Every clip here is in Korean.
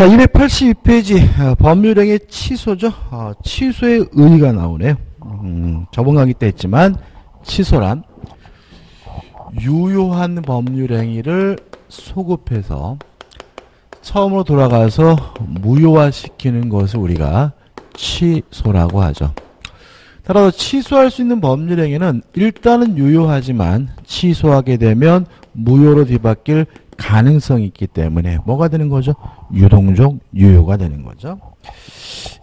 자, 282페이지 법률행위 취소죠. 취소의 의의가 나오네요. 저번 강의 때 했지만 취소란 유효한 법률행위를 소급해서 처음으로 돌아가서 무효화시키는 것을 우리가 취소라고 하죠. 따라서 취소할 수 있는 법률행위는 일단은 유효하지만 취소하게 되면 무효로 뒤바뀔 가능성이 있기 때문에 뭐가 되는 거죠? 유동적 유효가 되는 거죠.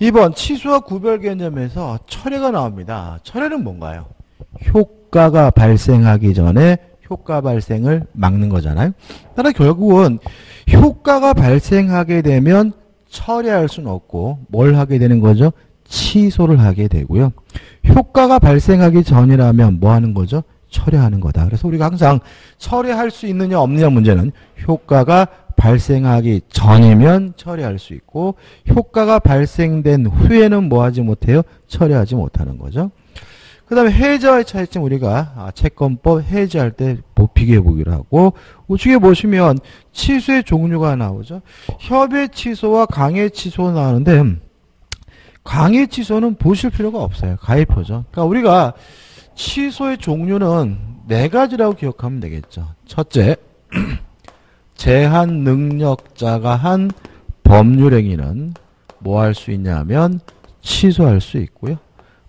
2번 취소와 구별 개념에서 철회가 나옵니다. 철회는 뭔가요? 효과가 발생하기 전에 효과 발생을 막는 거잖아요. 따라서 결국은 효과가 발생하게 되면 철회할 수는 없고 뭘 하게 되는 거죠? 취소를 하게 되고요. 효과가 발생하기 전이라면 뭐 하는 거죠? 철회하는 거다. 그래서 우리가 항상 철회할 수 있느냐 없느냐 문제는 효과가 발생하기 전이면 철회할 수 있고 효과가 발생된 후에는 뭐 하지 못해요? 철회하지 못하는 거죠. 그 다음에 해제와의 차이점 우리가 채권법 해제할 때 뭐 비교해 보기로 하고 우측에 보시면 취소의 종류가 나오죠. 협의 취소와 강의 취소가 나오는데 강의 취소는 보실 필요가 없어요. 가입표죠. 그러니까 우리가 취소의 종류는 4가지라고 기억하면 되겠죠. 첫째, 제한 능력자가 한 법률행위는 뭐 할 수 있냐면 취소할 수 있고요.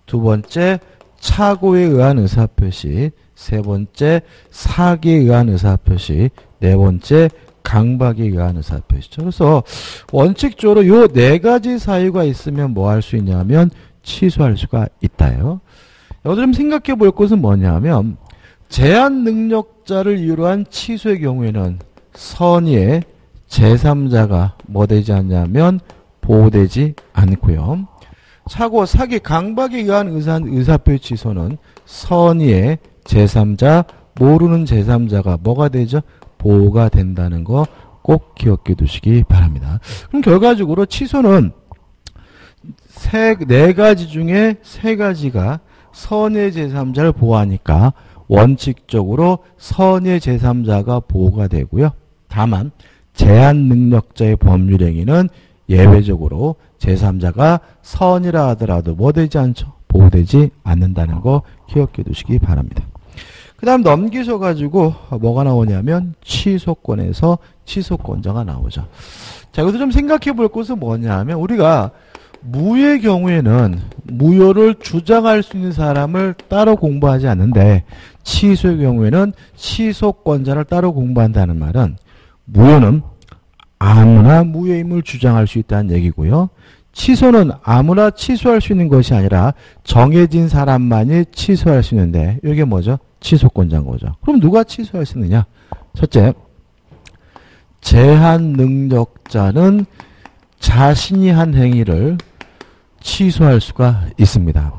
두 번째, 착오에 의한 의사표시. 세 번째, 사기에 의한 의사표시. 네 번째, 강박에 의한 의사표시죠. 그래서 원칙적으로 요 4가지 사유가 있으면 뭐 할 수 있냐면 취소할 수가 있다요. 여기서 좀 생각해 볼 것은 뭐냐면 제한 능력자를 이유로 한 취소의 경우에는 선의의 제3자가 뭐 되지 않냐면 보호되지 않고요. 착오, 사기, 강박에 의한 의사표의 취소는 선의의 제3자, 모르는 제3자가 뭐가 되죠? 보호가 된다는 거 꼭 기억해 두시기 바랍니다. 그럼 결과적으로 취소는 4가지 중에 3가지가 선의 제3자를 보호하니까 원칙적으로 선의 제3자가 보호가 되고요. 다만 제한 능력자의 법률행위는 예외적으로 제3자가 선이라 하더라도 뭐 되지 않죠? 보호되지 않는다는 거 기억해 두시기 바랍니다. 그 다음 넘기셔가지고 뭐가 나오냐면 취소권에서 취소권자가 나오죠. 자, 여기서 좀 생각해 볼 것은 뭐냐면 우리가 무효의 경우에는 무효를 주장할 수 있는 사람을 따로 공부하지 않는데 취소의 경우에는 취소권자를 따로 공부한다는 말은 무효는 아무나 무효임을 주장할 수 있다는 얘기고요. 취소는 아무나 취소할 수 있는 것이 아니라 정해진 사람만이 취소할 수 있는데 이게 뭐죠? 취소권자인 거죠. 그럼 누가 취소할 수 있느냐? 첫째, 제한 능력자는 자신이 한 행위를 취소할 수가 있습니다.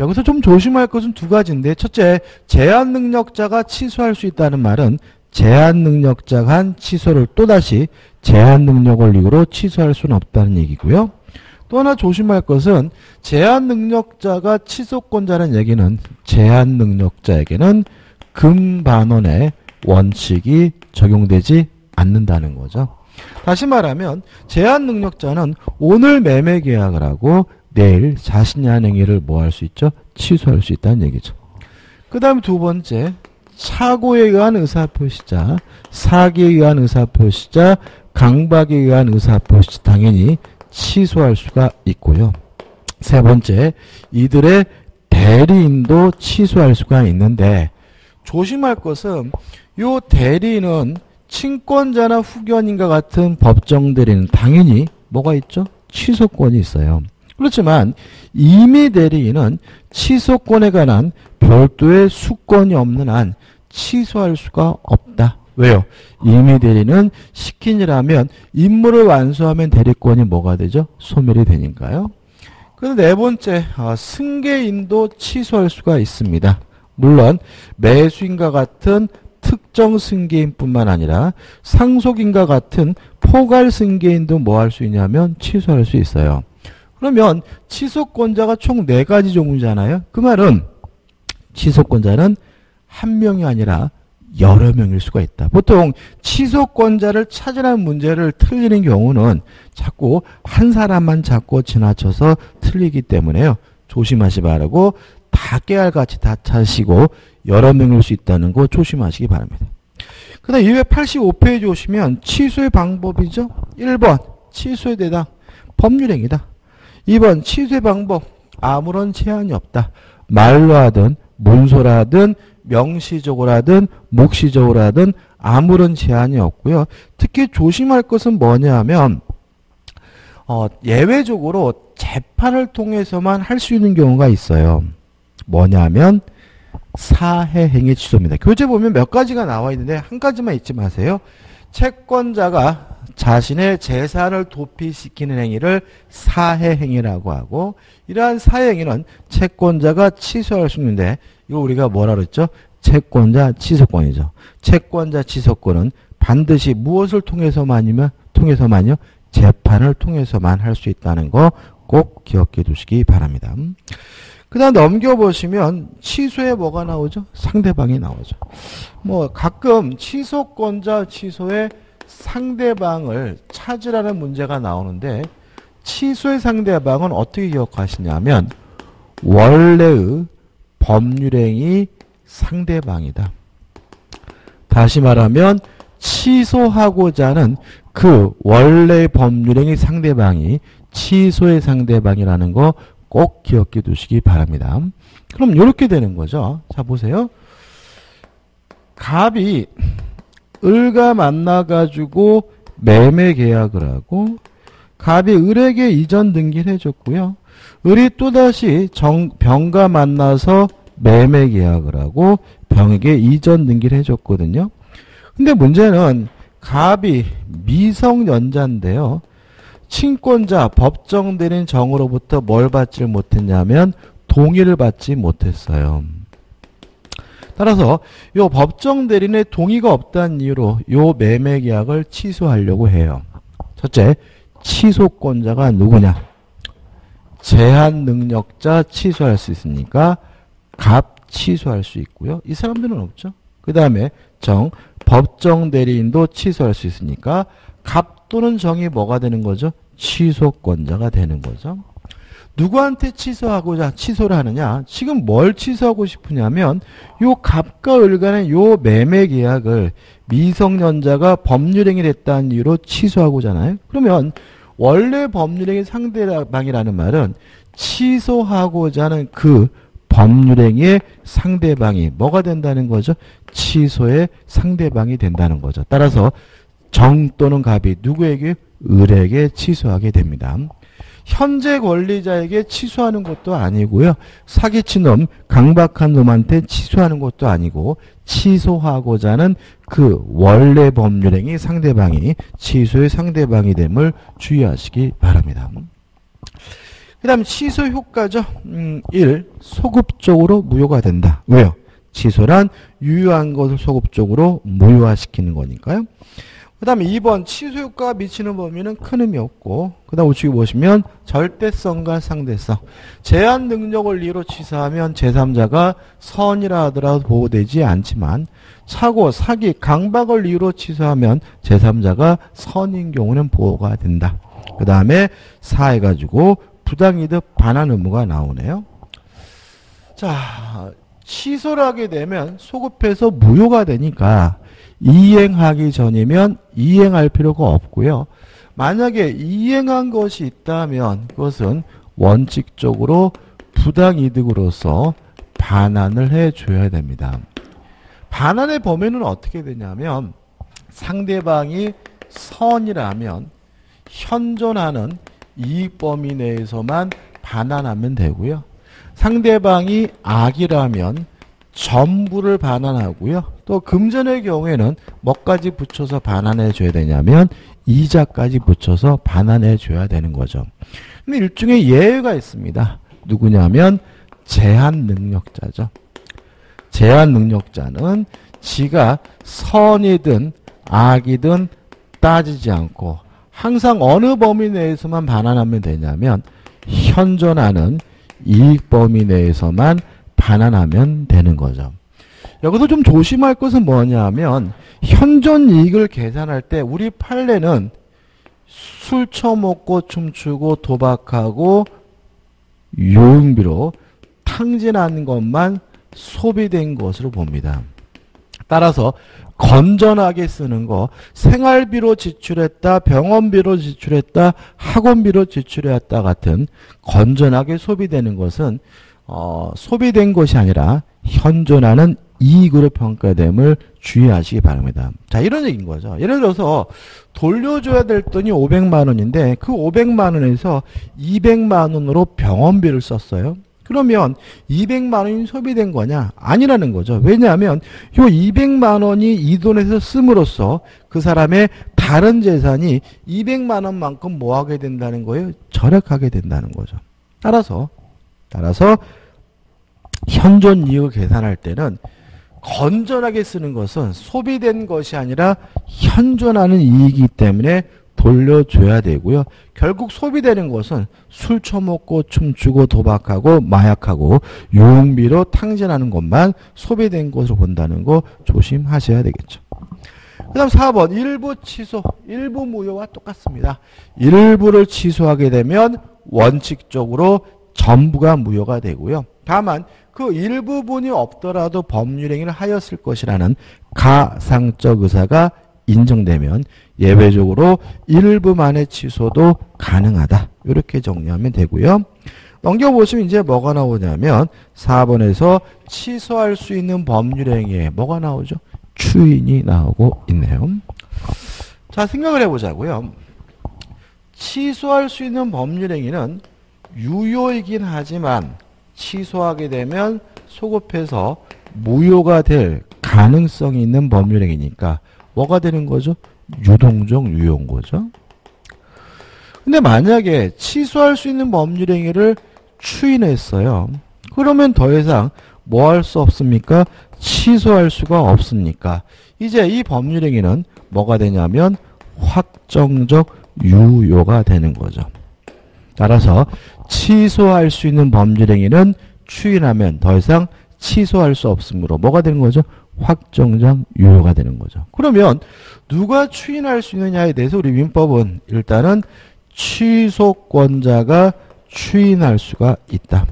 여기서 좀 조심할 것은 2가지인데 첫째, 제한 능력자가 취소할 수 있다는 말은 제한 능력자가 한 취소를 또다시 제한 능력을 이유로 취소할 수는 없다는 얘기고요. 또 하나 조심할 것은 제한 능력자가 취소권자라는 얘기는 제한 능력자에게는 금반원의 원칙이 적용되지 않는다는 거죠. 다시 말하면 제한 능력자는 오늘 매매 계약을 하고 내일 자신이 한 행위를 뭐 할 수 있죠? 취소할 수 있다는 얘기죠. 그 다음 2번째, 착오에 의한 의사표시자, 사기에 의한 의사표시자, 강박에 의한 의사표시 당연히 취소할 수가 있고요. 3번째, 이들의 대리인도 취소할 수가 있는데 조심할 것은 요 대리인은 친권자나 후견인과 같은 법정 대리는 당연히 뭐가 있죠? 취소권이 있어요. 그렇지만 임의 대리인은 취소권에 관한 별도의 수권이 없는 한 취소할 수가 없다. 왜요? 임의 대리는 시킨이라면 임무를 완수하면 대리권이 뭐가 되죠? 소멸이 되니까요. 그리고 4번째, 승계인도 취소할 수가 있습니다. 물론 매수인과 같은 특정 승계인뿐만 아니라 상속인과 같은 포괄 승계인도 뭐 할 수 있냐면 취소할 수 있어요. 그러면 취소권자가 총 4가지 종류잖아요. 그 말은 취소권자는 한 명이 아니라 여러 명일 수가 있다. 보통 취소권자를 찾으라는 문제를 틀리는 경우는 자꾸 한 사람만 잡고 지나쳐서 틀리기 때문에요. 조심하시 바라고 다 깨알같이 다 찾으시고 여러 명일 수 있다는 거 조심하시기 바랍니다. 그 다음 285페이지 오시면 취소의 방법이죠. 1번 취소에 대당 법률행위다. 2번 취소의 방법 아무런 제한이 없다. 말로 하든 문서로 하든 명시적으로 하든 묵시적으로 하든 아무런 제한이 없고요. 특히 조심할 것은 뭐냐 하면 예외적으로 재판을 통해서만 할 수 있는 경우가 있어요. 뭐냐면 사해행위 취소입니다. 교재 보면 몇 가지가 나와 있는데 한 가지만 잊지 마세요. 채권자가 자신의 재산을 도피시키는 행위를 사해행위라고 하고, 이러한 사해행위는 채권자가 취소할 수 있는데, 이거 우리가 뭐라 그랬죠? 채권자 취소권이죠. 채권자 취소권은 반드시 무엇을 통해서만요? 재판을 통해서만 할 수 있다는 거 꼭 기억해 두시기 바랍니다. 그 다음 넘겨보시면 취소에 뭐가 나오죠? 상대방이 나오죠. 뭐 가끔 취소권자 취소에 상대방을 찾으라는 문제가 나오는데, 취소의 상대방은 어떻게 기억하시냐면 원래의 법률행위 상대방이다. 다시 말하면 취소하고자 하는 그 원래의 법률행위 상대방이 취소의 상대방이라는 거 꼭 기억해 두시기 바랍니다. 그럼 이렇게 되는 거죠. 자 보세요. 갑이 을과 만나가지고 매매 계약을 하고, 갑이 을에게 이전 등기를 해줬고요. 을이 또다시 병과 만나서 매매 계약을 하고 병에게 이전 등기를 해줬거든요. 근데 문제는 갑이 미성년자인데요. 친권자 법정대리인 정으로부터 뭘 받지 못했냐면 동의를 받지 못했어요. 따라서 요 법정대리인의 동의가 없다는 이유로 요 매매계약을 취소하려고 해요. 첫째, 취소권자가 누구냐? 제한능력자 취소할 수 있으니까 갑 취소할 수 있고요. 이 사람들은 없죠. 그 다음에 정, 법정대리인도 취소할 수 있으니까 갑 또는 정이 뭐가 되는 거죠? 취소권자가 되는 거죠. 누구한테 취소하고자 취소를 하느냐? 지금 뭘 취소하고 싶으냐면 요 갑과 을 간의 요 매매 계약을 미성년자가 법률행위를 했다는 이유로 취소하고잖아요. 그러면 원래 법률행위 상대방이라는 말은 취소하고자 하는 그 법률행위의 상대방이 뭐가 된다는 거죠? 취소의 상대방이 된다는 거죠. 따라서 정 또는 갑이 누구에게? 을에게 취소하게 됩니다. 현재 권리자에게 취소하는 것도 아니고요. 사기친 놈, 강박한 놈한테 취소하는 것도 아니고, 취소하고자 하는 그 원래 법률행위 상대방이 취소의 상대방이 됨을 주의하시기 바랍니다. 그 다음 취소 효과죠. 1. 소급적으로 무효가 된다. 왜요? 취소란 유효한 것을 소급적으로 무효화시키는 거니까요. 그 다음에 2번 취소 효과가 미치는 범위는 큰 의미 없고, 그 다음 우측에 보시면 절대성과 상대성. 제한 능력을 이유로 취소하면 제3자가 선이라 하더라도 보호되지 않지만, 착오, 사기, 강박을 이유로 취소하면 제3자가 선인 경우는 보호가 된다. 그 다음에 4 해가지고 부당이득 반환 의무가 나오네요. 자, 취소를 하게 되면 소급해서 무효가 되니까 이행하기 전이면 이행할 필요가 없고요. 만약에 이행한 것이 있다면 그것은 원칙적으로 부당이득으로서 반환을 해줘야 됩니다. 반환의 범위는 어떻게 되냐면, 상대방이 선이라면 현존하는 이익 범위 내에서만 반환하면 되고요. 상대방이 악이라면 전부를 반환하고요. 또 금전의 경우에는 뭐까지 붙여서 반환해 줘야 되냐면 이자까지 붙여서 반환해 줘야 되는 거죠. 근데 일종의 예외가 있습니다. 누구냐면 제한능력자죠. 제한능력자는 지가 선이든 악이든 따지지 않고 항상 어느 범위 내에서만 반환하면 되냐면 현존하는 이익 범위 내에서만 반환하면 되는 거죠. 여기서 좀 조심할 것은 뭐냐면 현존 이익을 계산할 때 우리 판례는 술 처먹고 춤추고 도박하고 유흥비로 탕진한 것만 소비된 것으로 봅니다. 따라서 건전하게 쓰는 거, 생활비로 지출했다, 병원비로 지출했다, 학원비로 지출했다 같은 건전하게 소비되는 것은 소비된 것이 아니라 현존하는 이익으로 평가됨을 주의하시기 바랍니다. 자, 이런 얘기인 거죠. 예를 들어서 돌려줘야 될 돈이 500만 원인데 그 500만 원에서 200만 원으로 병원비를 썼어요. 그러면 200만 원이 소비된 거냐? 아니라는 거죠. 왜냐하면 이 200만 원이 이 돈에서 씀으로써 그 사람의 다른 재산이 200만 원만큼 뭐하게 된다는 거예요? 절약하게 된다는 거죠. 따라서 현존 이익을 계산할 때는 건전하게 쓰는 것은 소비된 것이 아니라 현존하는 이익이기 때문에 돌려줘야 되고요. 결국 소비되는 것은 술 처먹고 춤추고 도박하고 마약하고 유흥비로 탕진하는 것만 소비된 것으로 본다는 거 조심하셔야 되겠죠. 그 다음 4번 일부 취소, 일부 무효와 똑같습니다. 일부를 취소하게 되면 원칙적으로 전부가 무효가 되고요. 다만 그 일부분이 없더라도 법률행위를 하였을 것이라는 가상적 의사가 인정되면 예외적으로 일부만의 취소도 가능하다. 이렇게 정리하면 되고요. 넘겨보시면 이제 뭐가 나오냐면 4번에서 취소할 수 있는 법률행위에 뭐가 나오죠? 추인이 나오고 있네요. 자, 생각을 해보자고요. 취소할 수 있는 법률행위는 유효이긴 하지만 취소하게 되면 소급해서 무효가 될 가능성이 있는 법률행위니까 뭐가 되는 거죠? 유동적 유효인 거죠. 근데 만약에 취소할 수 있는 법률행위를 추인했어요. 그러면 더 이상 뭐 할 수 없습니까? 취소할 수가 없습니까? 이제 이 법률행위는 뭐가 되냐면 확정적 유효가 되는 거죠. 따라서 취소할 수 있는 법률행위는 추인하면 더 이상 취소할 수 없으므로 뭐가 되는 거죠? 확정적 유효가 되는 거죠. 그러면 누가 추인할 수 있느냐에 대해서 우리 민법은 일단은 취소권자가 추인할 수가 있다.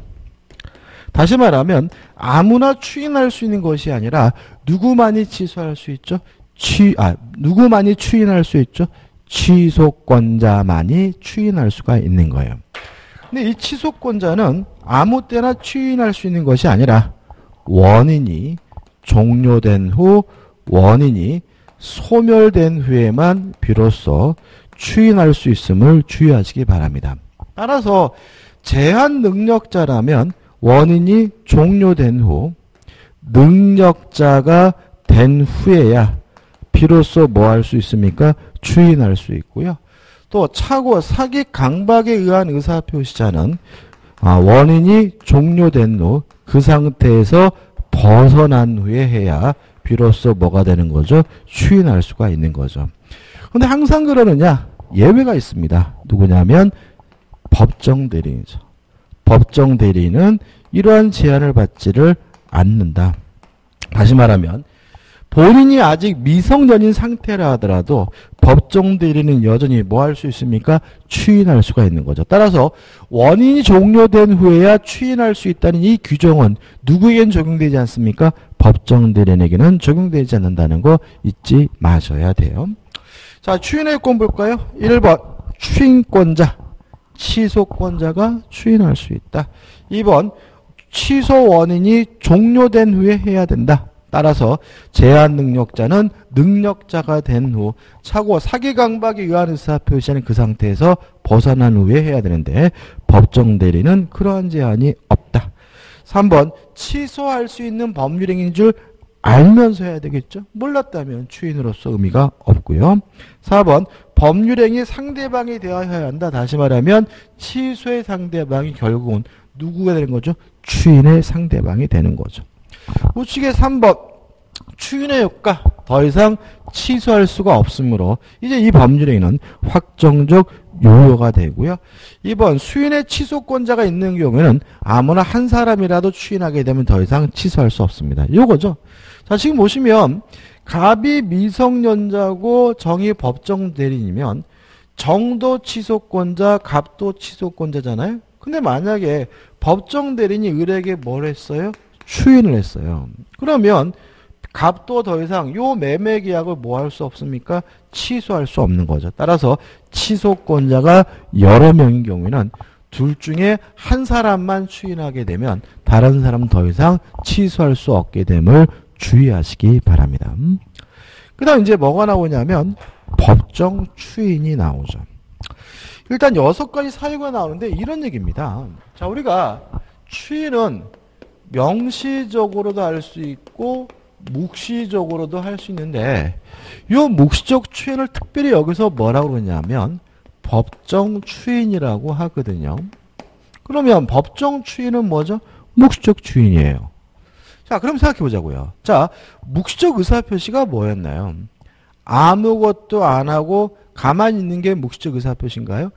다시 말하면 아무나 추인할 수 있는 것이 아니라 누구만이 취소할 수 있죠? 누구만이 추인할 수 있죠? 취소권자만이 추인할 수가 있는 거예요. 근데 이 취소권자는 아무 때나 추인할 수 있는 것이 아니라 원인이 종료된 후 원인이 소멸된 후에만 비로소 추인할 수 있음을 주의하시기 바랍니다. 따라서 제한 능력자라면 원인이 종료된 후 능력자가 된 후에야 비로소 뭐 할 수 있습니까? 추인할 수 있고요. 또 차고 사기 강박에 의한 의사표시자는 원인이 종료된 후 그 상태에서 벗어난 후에 해야 비로소 뭐가 되는 거죠? 추인할 수가 있는 거죠. 근데 항상 그러느냐? 예외가 있습니다. 누구냐면 법정대리인이죠. 법정대리인은 이러한 제한을 받지를 않는다. 다시 말하면 본인이 아직 미성년인 상태라 하더라도 법정대리는 여전히 뭐 할 수 있습니까? 추인할 수가 있는 거죠. 따라서 원인이 종료된 후에야 추인할 수 있다는 이 규정은 누구에겐 적용되지 않습니까? 법정대리인에게는 적용되지 않는다는 거 잊지 마셔야 돼요. 자, 추인의 권 볼까요? 1번 추인권자, 취소권자가 추인할 수 있다. 2번 취소 원인이 종료된 후에 해야 된다. 따라서 제한 능력자는 능력자가 된 후 차고 사기 강박에 의한 의사표시는 그 상태에서 벗어난 후에 해야 되는데 법정대리는 그러한 제한이 없다. 3번 취소할 수 있는 법률행위인 줄 알면서 해야 되겠죠. 몰랐다면 추인으로서 의미가 없고요. 4번 법률행위 상대방에 대하여야 한다. 다시 말하면 취소의 상대방이 결국은 누구가 되는 거죠? 추인의 상대방이 되는 거죠. 우측의 3번 추인의 효과 더 이상 취소할 수가 없으므로 이제 이 법률행위는 확정적 유효가 되고요. 2번 수인의 취소권자가 있는 경우에는 아무나 한 사람이라도 추인하게 되면 더 이상 취소할 수 없습니다. 요거죠. 자, 지금 보시면 갑이 미성년자고 정이 법정 대리인이면 정도 취소권자, 갑도 취소권자잖아요. 근데 만약에 법정 대리인이 을에게 뭘 했어요? 추인을 했어요. 그러면 갑도 더 이상 요 매매 계약을 뭐 할 수 없습니까? 취소할 수 없는 거죠. 따라서 취소권자가 여러 명인 경우에는 둘 중에 한 사람만 추인하게 되면 다른 사람 더 이상 취소할 수 없게 됨을 주의하시기 바랍니다. 그 다음 이제 뭐가 나오냐면 법정 추인이 나오죠. 일단 6가지 사유가 나오는데 이런 얘기입니다. 자, 우리가 추인은 명시적으로도 할 수 있고 묵시적으로도 할 수 있는데 이 묵시적 추인을 특별히 여기서 뭐라고 그러냐면 법정 추인이라고 하거든요. 그러면 법정 추인은 뭐죠? 묵시적 추인이에요. 자, 그럼 생각해 보자고요. 자, 묵시적 의사표시가 뭐였나요? 아무것도 안 하고 가만히 있는 게 묵시적 의사표시인가요?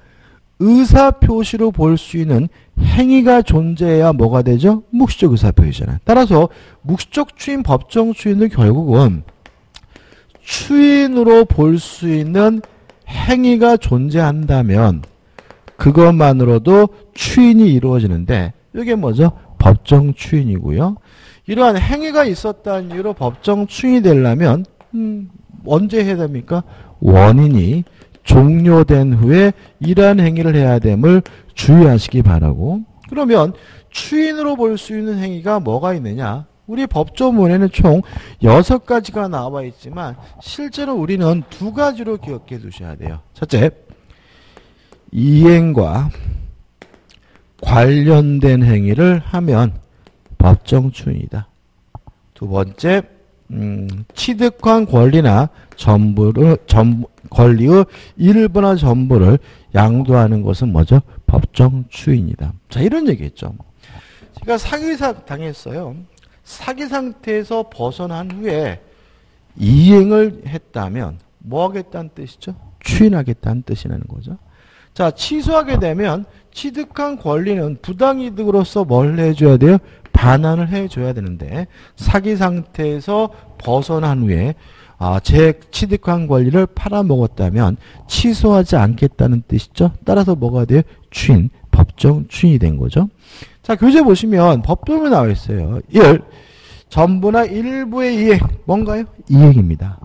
의사표시로 볼 수 있는 행위가 존재해야 뭐가 되죠? 묵시적 의사표시잖아요. 따라서 묵시적 추인, 법정 추인도 결국은 추인으로 볼 수 있는 행위가 존재한다면 그것만으로도 추인이 이루어지는데 이게 뭐죠? 법정 추인이고요. 이러한 행위가 있었다는 이유로 법정 추인이 되려면 언제 해야 됩니까? 원인이 종료된 후에 이러한 행위를 해야 됨을 주의하시기 바라고, 그러면 추인으로 볼 수 있는 행위가 뭐가 있느냐? 우리 법조문에는 총 6가지가 나와 있지만 실제로 우리는 2가지로 기억해 두셔야 돼요. 첫째, 이행과 관련된 행위를 하면 법정 추인이다. 두 번째, 취득한 권리나 권리의 일부나 전부를 양도하는 것은 뭐죠? 법정 추인이다. 자, 이런 얘기했죠. 제가 사기사 당했어요. 사기 상태에서 벗어난 후에 이행을 했다면 뭐 하겠다는 뜻이죠? 추인하겠다는 뜻이라는 거죠. 자, 취소하게 되면 취득한 권리는 부당이득으로서 뭘 해줘야 돼요? 반환을 해줘야 되는데 사기 상태에서 벗어난 후에 제 취득한 권리를 팔아먹었다면 취소하지 않겠다는 뜻이죠. 따라서 뭐가 돼요? 추인, 법정 추인이 된 거죠. 자, 교재 보시면 법조문에 나와 있어요. 1. 전부나 일부의 이행. 뭔가요? 이행입니다.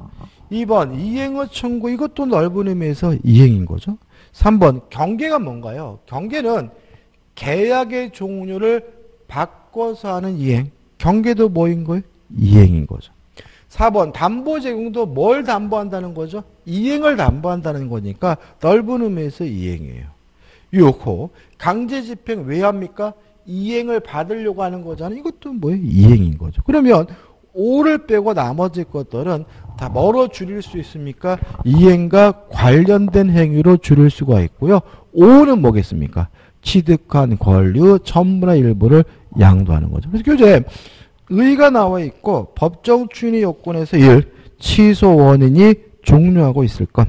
2번 이행의 청구. 이것도 넓은 의미에서 이행인 거죠. 3번 경계가 뭔가요? 경계는 계약의 종류를 바꿔서 하는 이행. 경계도 뭐인 거예요? 이행인 거죠. 4번 담보 제공도 뭘 담보한다는 거죠? 이행을 담보한다는 거니까 넓은 의미에서 이행이에요. 6호 강제 집행 왜 합니까? 이행을 받으려고 하는 거잖아요. 이것도 뭐예요? 이행인 거죠. 그러면 5를 빼고 나머지 것들은 다 뭐로 줄일 수 있습니까? 이행과 관련된 행위로 줄일 수가 있고요. 5는 뭐겠습니까? 취득한 권리의 전부나 일부를 양도하는 거죠. 그래서 교재에 의가 나와 있고 법정 추인의 요건에서 1. 취소 원인이 종료하고 있을 것.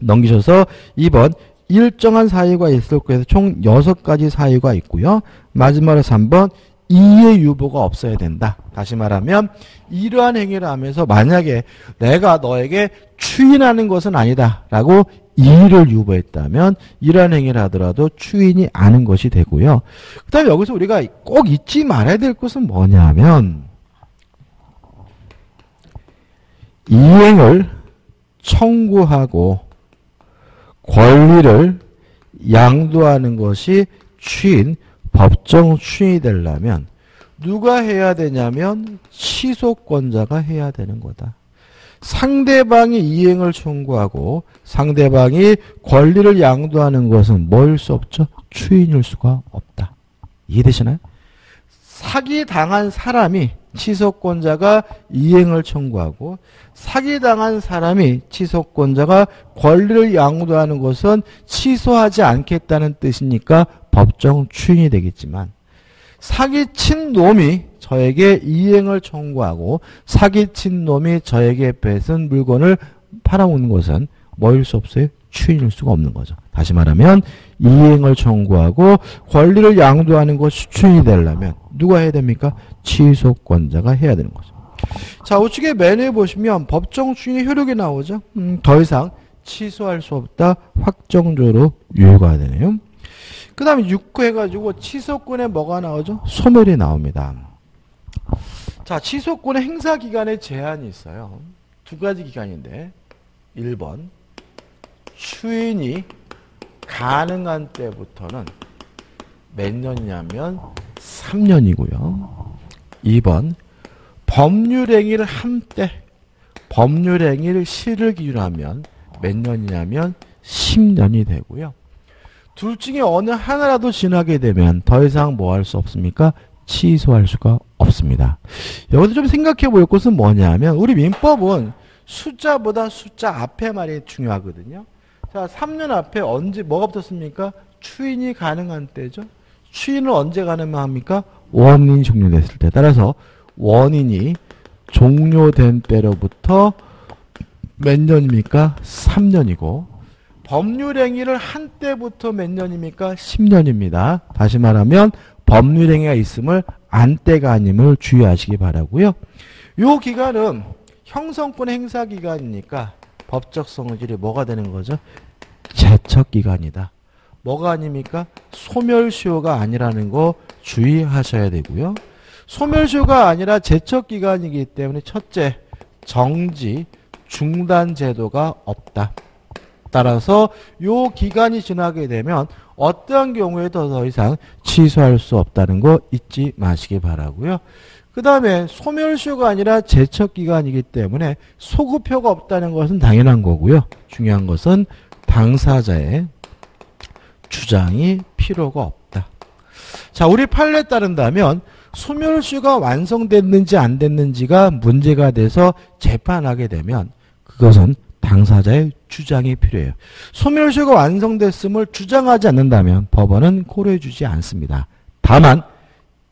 넘기셔서 2번. 일정한 사유가 있을 것에서 총 6가지 사유가 있고요. 마지막으로 3번 이의 유보가 없어야 된다. 다시 말하면 이러한 행위를 하면서 만약에 내가 너에게 추인하는 것은 아니다 라고 이의를 유보했다면 이러한 행위를 하더라도 추인이 아닌 것이 되고요. 그 다음에 여기서 우리가 꼭 잊지 말아야 될 것은 뭐냐면 이행을 청구하고 권리를 양도하는 것이 추인, 법정 추인이 되려면 누가 해야 되냐면 취소권자가 해야 되는 거다. 상대방이 이행을 청구하고 상대방이 권리를 양도하는 것은 뭐일 수 없죠? 추인일 수가 없다. 이해되시나요? 사기당한 사람이 취소권자가 이행을 청구하고 사기당한 사람이 취소권자가 권리를 양도하는 것은 취소하지 않겠다는 뜻이니까 법정 추인이 되겠지만 사기친 놈이 저에게 이행을 청구하고 사기친 놈이 저에게 뺏은 물건을 팔아오는 것은 뭐일 수 없어요? 추인일 수가 없는 거죠. 다시 말하면 이행을 청구하고 권리를 양도하는 것이 추인이 되려면 누가 해야 됩니까? 취소권자가 해야 되는 거죠. 자, 우측에 메뉴에 보시면 법정 추진의 효력이 나오죠. 더 이상 취소할 수 없다. 확정적으로 유효가 되네요. 그 다음에 6호 해가지고 취소권에 뭐가 나오죠? 소멸이 나옵니다. 자, 취소권의 행사기간에 제한이 있어요. 두 가지 기간인데 1번 추인이 가능한 때부터는 몇 년이냐면 3년이고요. 2번 법률행위를 한때 법률행위를 시를 기준으로 하면 몇 년이냐면 10년이 되고요. 둘 중에 어느 하나라도 지나게 되면 더 이상 뭐 할 수 없습니까? 취소할 수가 없습니다. 여기서 좀 생각해 볼 것은 뭐냐면 우리 민법은 숫자보다 숫자 앞에 말이 중요하거든요. 자, 3년 앞에 언제 뭐가 붙었습니까? 추인이 가능한 때죠. 추인을 언제 가능합니까? 원인이 종료됐을 때. 따라서 원인이 종료된 때로부터 몇 년입니까? 3년이고 법률행위를 한 때부터 몇 년입니까? 10년입니다. 다시 말하면 법률행위가 있음을 안 때가 아님을 주의하시기 바라고요. 이 기간은 형성권의 행사기간이니까 법적 성질이 뭐가 되는 거죠? 제척기간이다. 뭐가 아닙니까? 소멸시효가 아니라는 거 주의하셔야 되고요. 소멸시효가 아니라 제척기간이기 때문에 첫째, 정지, 중단 제도가 없다. 따라서 요 기간이 지나게 되면 어떠한 경우에도 더 이상 취소할 수 없다는 거 잊지 마시기 바라고요. 그 다음에 소멸시효가 아니라 제척기간이기 때문에 소급효가 없다는 것은 당연한 거고요. 중요한 것은 당사자의 주장이 필요가 없다. 자, 우리 판례에 따른다면 소멸시효가 완성됐는지 안 됐는지가 문제가 돼서 재판하게 되면 그것은 당사자의 주장이 필요해요. 소멸시효가 완성됐음을 주장하지 않는다면 법원은 고려해 주지 않습니다. 다만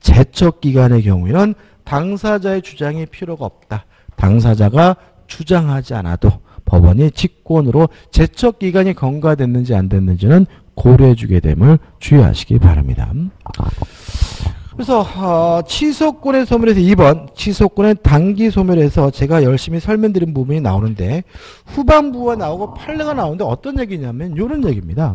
제척기간의 경우에는 당사자의 주장이 필요가 없다. 당사자가 주장하지 않아도 법원이 직권으로 제척기간이 경과됐는지 안 됐는지는 고려해 주게 됨을 주의하시기 바랍니다. 그래서 취소권의 소멸에서 2번 취소권의 단기 소멸에서 제가 열심히 설명드린 부분이 나오는데 후반부가 나오고 판례가 나오는데 어떤 얘기냐면 이런 얘기입니다.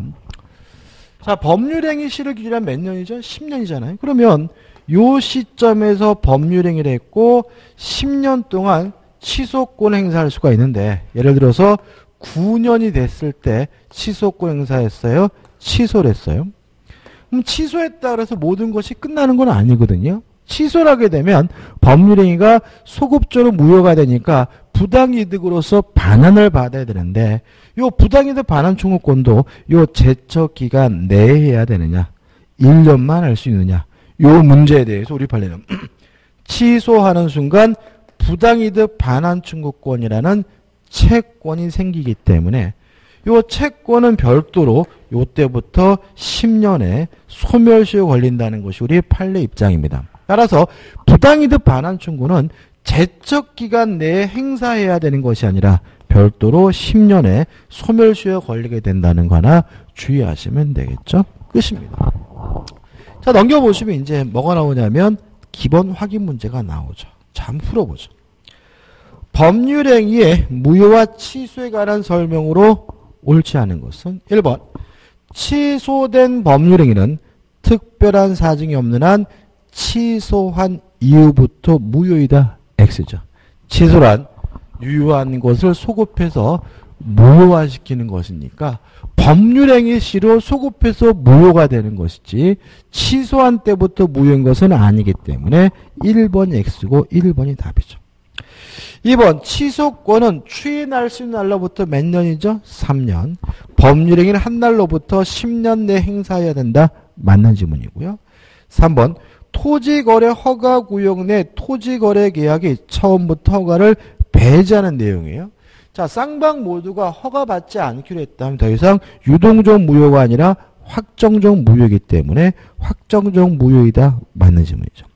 자, 법률행위 시를 기준한 몇 년이죠? 10년이잖아요. 그러면 요 시점에서 법률행위를 했고 10년 동안 취소권을 행사할 수가 있는데 예를 들어서 9년이 됐을 때 취소권 행사했어요? 취소를 했어요? 그럼 취소했다 그래서 모든 것이 끝나는 건 아니거든요. 취소를 하게 되면 법률행위가 소급적으로 무효가 되니까 부당이득으로서 반환을 받아야 되는데 요 부당이득 반환 청구권도 요 제척기간 내에 해야 되느냐 1년만 할 수 있느냐 요 문제에 대해서 우리 판례는 취소하는 순간 부당이득 반환 청구권이라는 채권이 생기기 때문에 요 채권은 별도로 요 때부터 10년에 소멸시효 걸린다는 것이 우리 판례 입장입니다. 따라서 부당이득 반환 청구는 제척기간 내에 행사해야 되는 것이 아니라 별도로 10년에 소멸시효에 걸리게 된다는 거 하나 주의하시면 되겠죠. 끝입니다. 자, 넘겨보시면 이제 뭐가 나오냐면 기본 확인 문제가 나오죠. 자, 한번 풀어보죠. 법률행위의 무효와 취소에 관한 설명으로 옳지 않은 것은 1번 취소된 법률행위는 특별한 사정이 없는 한 취소한 이후부터 무효이다. X죠. 취소란 유효한 것을 소급해서 무효화시키는 것이니까 법률행위 시로 소급해서 무효가 되는 것이지 취소한 때부터 무효인 것은 아니기 때문에 1번이 X고 1번이 답이죠. 2번 취소권은 추인할 수 있는 날로부터 몇 년이죠? 3년. 법률행위는 한 날로부터 10년 내 행사해야 된다. 맞는 지문이고요. 3번 토지거래 허가구역 내 토지거래 계약이 처음부터 허가를 배제하는 내용이에요. 자, 쌍방 모두가 허가받지 않기로 했다면 더 이상 유동적 무효가 아니라 확정적 무효이기 때문에 확정적 무효이다. 맞는 지문이죠.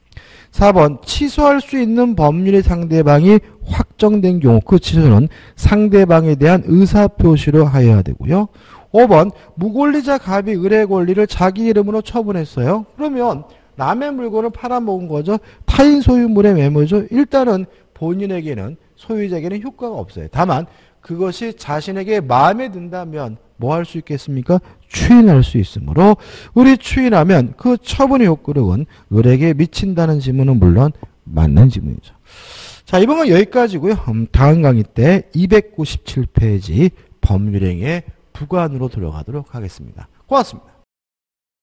4번 취소할 수 있는 법률의 상대방이 확정된 경우 그 취소는 상대방에 대한 의사표시로 하여야 되고요. 5번 무권리자 갑이 의뢰 권리를 자기 이름으로 처분했어요. 그러면 남의 물건을 팔아먹은 거죠. 타인 소유물의 매매죠. 일단은 본인에게는, 소유자에게는 효과가 없어요. 다만 그것이 자신에게 마음에 든다면 뭐 할 수 있겠습니까? 추인할 수 있으므로 을이 추인하면 그 처분의 효력은 을에게 미친다는 지문은 물론 맞는 지문이죠. 자, 이번 건 여기까지고요. 다음 강의 때 297페이지 법률행위의 부관으로 들어가도록 하겠습니다. 고맙습니다.